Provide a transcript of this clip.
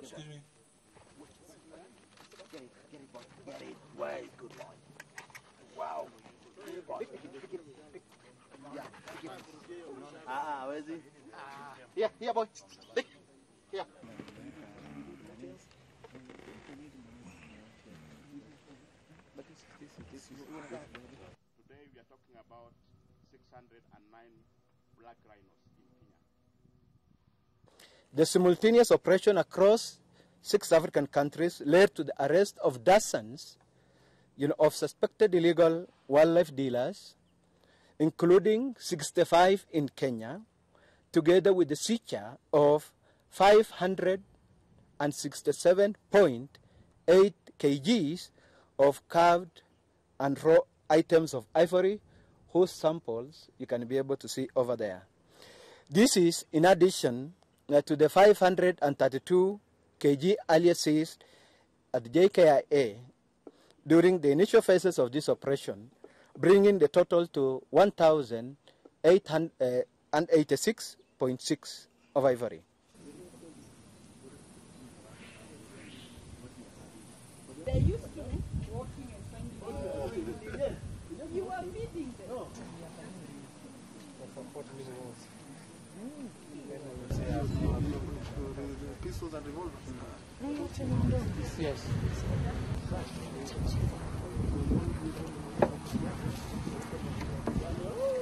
Excuse me. Get it, wait, good boy. Wow. Where is he? Here, boy. Here. Today we are talking about 609 black rhinos in Kenya. The simultaneous operation across 6 African countries led to the arrest of dozens of suspected illegal wildlife dealers, including 65 in Kenya, together with the seizure of 567.8 kgs of carved and raw items of ivory, whose samples you can be able to see over there. This is in addition to the 532 kg earlier seized at the JKIA during the initial phases of this operation, bringing the total to 1,886.6 of ivory. They used to be walking and finding them. You were feeding them. No. Pistols and revolvers. Yes. Yes.